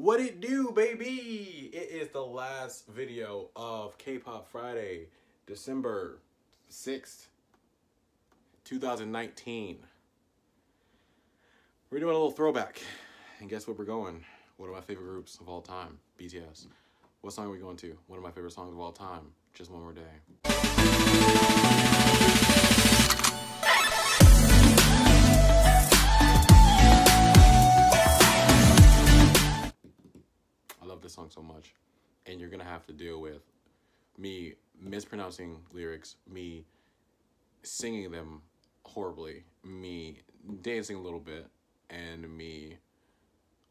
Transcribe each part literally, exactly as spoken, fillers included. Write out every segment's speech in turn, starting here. What it do, baby? It is the last video of K-Pop Friday, December sixth, two thousand nineteen. We're doing a little throwback. And guess where we're going? One of my favorite groups of all time, B T S. What song are we going to? One of my favorite songs of all time, Just One More Day. Song so much, and you're gonna have to deal with me mispronouncing lyrics, me singing them horribly, me dancing a little bit, and me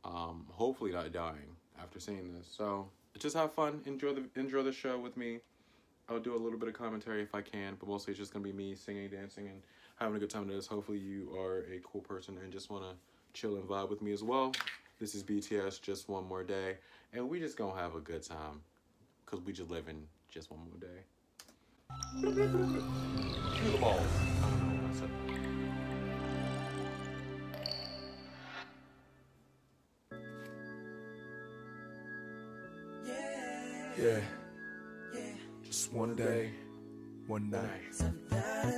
um hopefully not dying after saying this. So just have fun, enjoy the enjoy the show with me. I'll do a little bit of commentary if I can, but mostly it's just gonna be me singing, dancing, and having a good time with this. Hopefully you are a cool person and just want to chill and vibe with me as well. This is B T S, Just One More Day, and we just gonna have a good time, cause we just living just one more day. Cue the balls. I don't know what I said. Yeah. Yeah. Just one day, one night.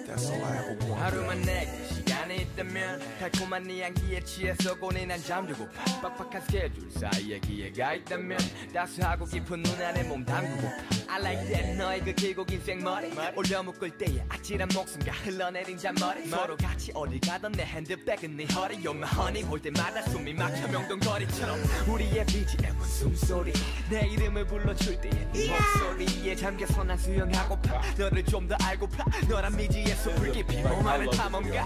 That's all I ever wanted. 하루만 내게 시간이 있다면 달콤한 이 향기에 취해서 고뇌 난 잠들고파 빡빡한 스케줄 사이에 기회가 있다면 따스하고 깊은 눈 안에 몸 담그고 I like that 너의 그 길고 긴 생머리 올려 묶을 때의 아찔한 목숨과 흘러내린 잔머리 서로 같이 어디 가던 내 핸드백은 네 허리 You're my honey 볼 때마다 숨이 막혀 명동거리처럼 우리의 비지엠은 숨소리 내 이름을 불러줄 때의 네 목소리에 잠겨서 난 수영하고파 너를 좀 더 알고파 너란 미지에서 불기 피고 많은 탐험가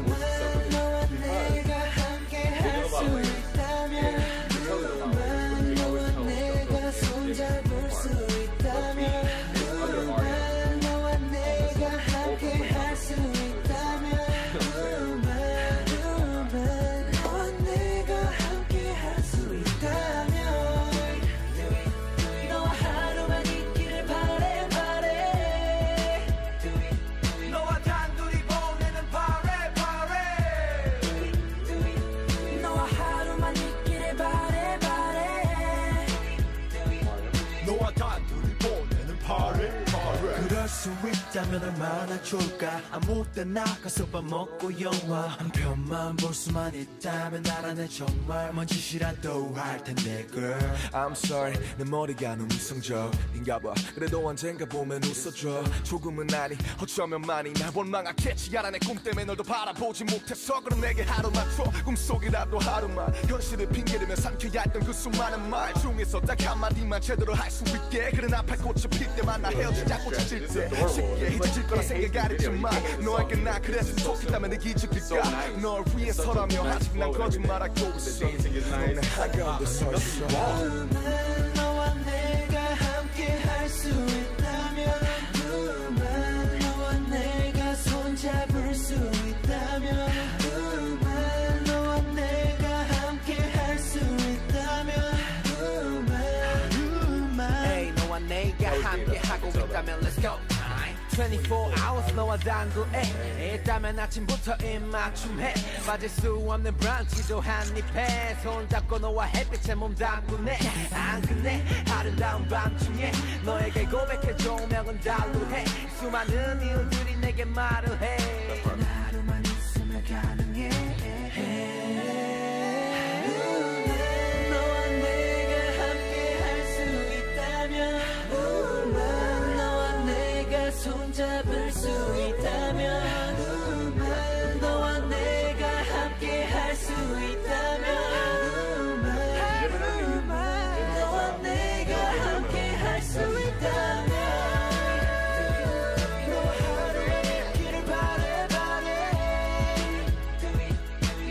있다면 얼마나 좋을까 아무 때나 가서 밥 먹고 영화 한 편만 볼 수만 있다면 알아내 정말 뭔 짓이라도 할 텐데 girl I'm sorry 내 머리가 너무 이성적인가 봐 그래도 언젠가 보면 웃어줘 조금은 아니 어쩌면 많이 날 원망하겠지 알아내 꿈 때문에 널도 바라보지 못해서 그럼 내게 하루만 줘 꿈속이라도 하루만 현실을 핑계대며 삼켜야 했던 그 수많은 말 중에서 딱 한마디만 제대로 할 수 있게 그래 나팔 꽃이 필 때만 나 헤어지자 꽃이 질 때 쉽게 잊어질 거라 생각하지만 너에게 나 그래서 속했다면 내게 잊을까 널 위해서라며 아직 난 거짓말하고 있어 너네 하가운데 서 있어 너와 내가 함께 할 수 있다면 꿈만 너와 내가 손잡을 수 있다면 꿈만 너와 내가 함께 할 수 있다면 꿈만 너와 내가 함께 하고 있다면 Let's go twenty-four hours 너와 단둘에 있다면 아침부터 입맞춤해 빠질 수 없는 브런치도 한입해 손잡고 너와 햇빛에 몸 담그네 안 끝내 아름다운 밤중에 너에게 고백해 조명은 달루해 수많은 이유들이 내게 말을 해 하루만 있으면 가능해 너와 내가 함께 할 수 있다면 손잡을 수 있다면 꿈만 너와 내가 함께 할 수 있다면 꿈만 너와 내가 함께 할 수 있다면 너와 하루의 내 길을 바래 바래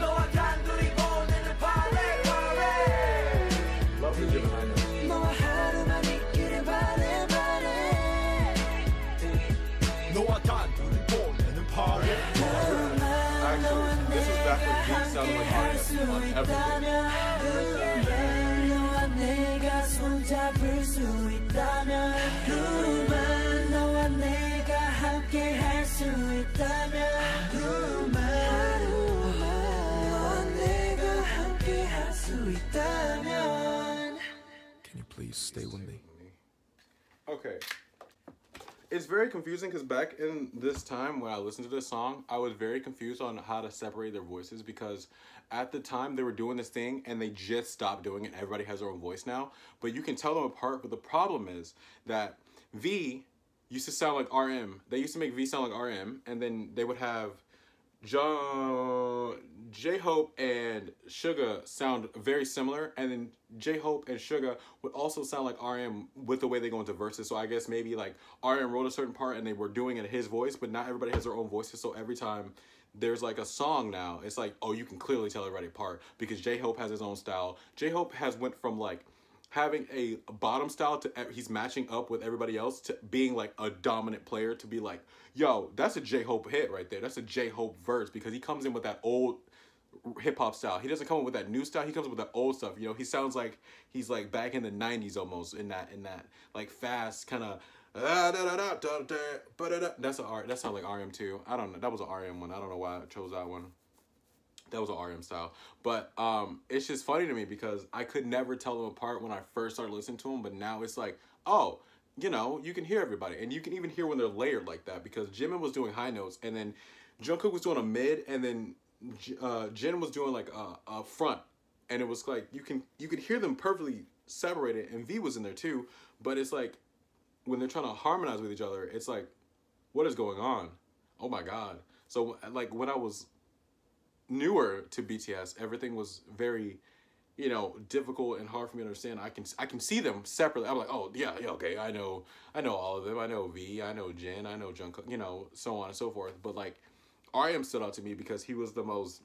너와 단둘이 보내는 바래 바래 너와 하루만 있기를 바래 너와 내가 손잡을 수 있다면 너와 내가 It's very confusing because back in this time when I listened to this song, I was very confused on how to separate their voices, because at the time they were doing this thing and they just stopped doing it. Everybody has their own voice now, but you can tell them apart. But the problem is that V used to sound like R M. They used to make V sound like R M, and then they would have Jo- J-Hope and Suga sound very similar, and then J-Hope and Suga would also sound like R M with the way they go into verses. So I guess maybe like R M wrote a certain part and they were doing it in his voice, but not everybody has their own voices. So every time there's like a song now, it's like, oh, you can clearly tell everybody apart, because J-Hope has his own style. J-Hope has went from like having a bottom style to he's matching up with everybody else to being like a dominant player, to be like, yo, that's a J-Hope hit right there. That's a J-Hope verse, because he comes in with that old hip-hop style. He doesn't come in with that new style. He comes up with that old stuff. You know, he sounds like he's like back in the nineties almost, in that in that like fast kind of da da da da da. That's a R. That sounds like R M too. I don't know. That was an R M one. I don't know why I chose that one. That was an R M style. But um, it's just funny to me because I could never tell them apart when I first started listening to them. But now it's like, oh, you know, you can hear everybody. And you can even hear when they're layered like that, because Jimin was doing high notes, and then Jungkook was doing a mid, and then uh, Jin was doing like a, a front. And it was like, you can you could hear them perfectly separated. And V was in there too. But it's like, when they're trying to harmonize with each other, it's like, what is going on? Oh my God. So like when I was newer to B T S, everything was very, you know, difficult and hard for me to understand. I can I can see them separately. I'm like, oh yeah, yeah, okay, I know, I know all of them. I know V, I know Jin, I know Jungkook, you know, so on and so forth. But like, R M stood out to me because he was the most,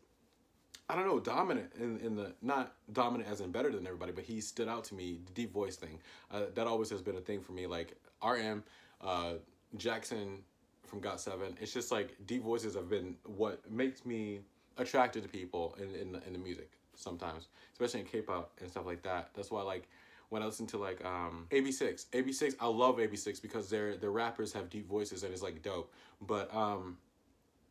I don't know, dominant in in the, not dominant as in better than everybody, but he stood out to me. The deep voice thing, uh, that always has been a thing for me. Like R M, uh, Jackson from got seven. It's just like deep voices have been what makes me attracted to people in, in, in the music sometimes, especially in K-pop and stuff like that. That's why, like, when I listen to, like, um, A B six. A B six, I love A B six because they're, the rappers have deep voices and it's, like, dope. But, um,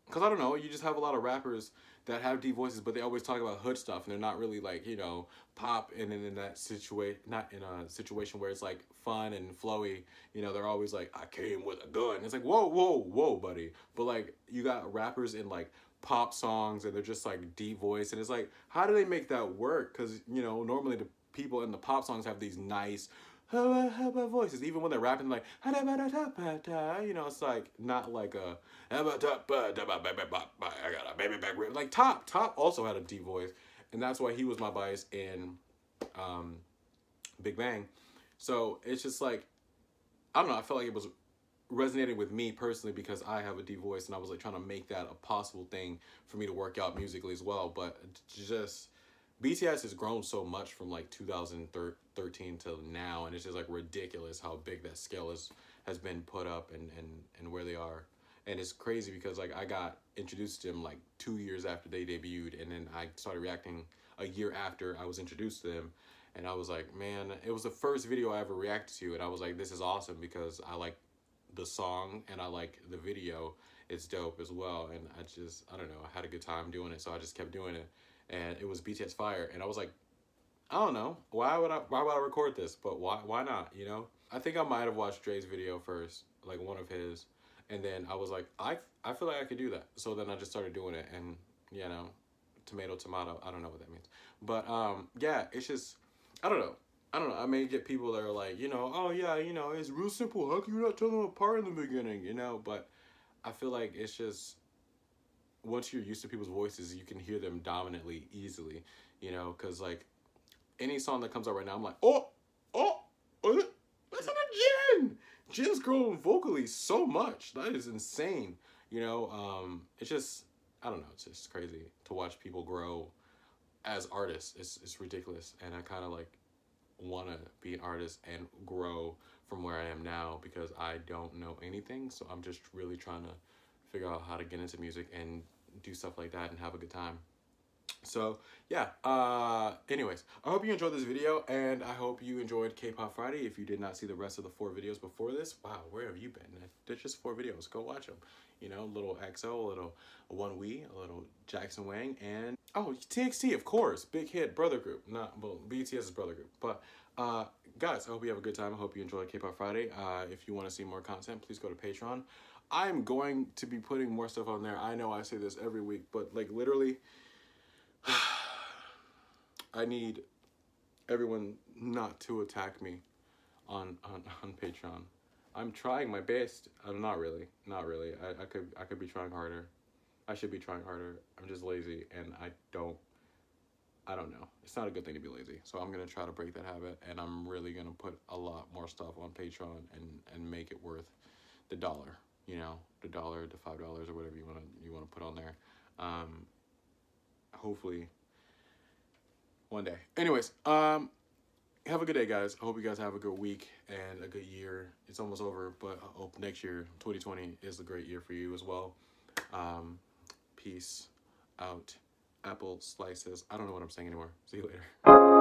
because, I don't know, you just have a lot of rappers that have deep voices, but they always talk about hood stuff, and they're not really, like, you know, pop and then in that situation, not in a situation where it's, like, fun and flowy. You know, they're always like, I came with a gun. It's like, whoa, whoa, whoa, buddy. But, like, you got rappers in, like, pop songs, and they're just like deep voice, and it's like, how do they make that work? Because, you know, normally the people in the pop songs have these nice voices, even when they're rapping, like, you know, it's like not like a, I got a baby back rib. Like Top Top also had a deep voice, and that's why he was my bias in um Big Bang. So it's just like, I don't know, I felt like it was resonated with me personally because I have a deep voice, and I was like trying to make that a possible thing for me to work out musically as well. But just B T S has grown so much from like two thousand thirteen till now, and it's just like ridiculous how big that scale is, has been put up, and and and where they are. And it's crazy because like I got introduced to them like two years after they debuted, and then I started reacting a year after I was introduced to them. And I was like, man, it was the first video I ever reacted to, and I was like, this is awesome because I like the song and I like the video. It's dope as well. And I just, I don't know, I had a good time doing it, so I just kept doing it. And it was B T S Fire, and I was like, I don't know, why would I why would I record this? But why why not, you know? I think I might have watched Dre's video first, like one of his, and then I was like, I I feel like I could do that. So then I just started doing it, and you know, tomato tomato, I don't know what that means. But um yeah, it's just, I don't know. I don't know, I may get people that are like, you know, oh yeah, you know, it's real simple, how can you not tell them apart in the beginning, you know? But I feel like it's just, once you're used to people's voices, you can hear them dominantly easily, you know? Because like, any song that comes out right now, I'm like, oh, oh, listen to Jin! Jin's growing vocally so much, that is insane, you know? Um, it's just, I don't know, it's just crazy to watch people grow as artists. It's, it's ridiculous, and I kind of like, want to be an artist and grow from where I am now because I don't know anything, so I'm just really trying to figure out how to get into music and do stuff like that and have a good time. So yeah, uh anyways, I hope you enjoyed this video, and I hope you enjoyed K-Pop Friday. If you did not see the rest of the four videos before this, wow, where have you been? There's just four videos, go watch them, you know. Little X O, a little one wee, a little Jackson Wang, and Oh, T X T, of course. Big Hit, brother group. Not, well, B T S's brother group. But, uh, guys, I hope you have a good time. I hope you enjoy K-Pop Friday. Uh, if you want to see more content, please go to Patreon. I'm going to be putting more stuff on there. I know I say this every week, but, like, literally, I need everyone not to attack me on, on, on Patreon. I'm trying my best. I'm not really. Not really. I, I could I could be trying harder. I should be trying harder. I'm just lazy, and I don't, I don't know. It's not a good thing to be lazy. So I'm going to try to break that habit, and I'm really going to put a lot more stuff on Patreon and, and make it worth the dollar, you know, the dollar to five dollars or whatever you want to you want to put on there. Um, hopefully one day. Anyways, um, have a good day, guys. I hope you guys have a good week and a good year. It's almost over, but I hope next year, twenty twenty, is a great year for you as well. Um, Peace out. Apple slices. I don't know what I'm saying anymore. See you later.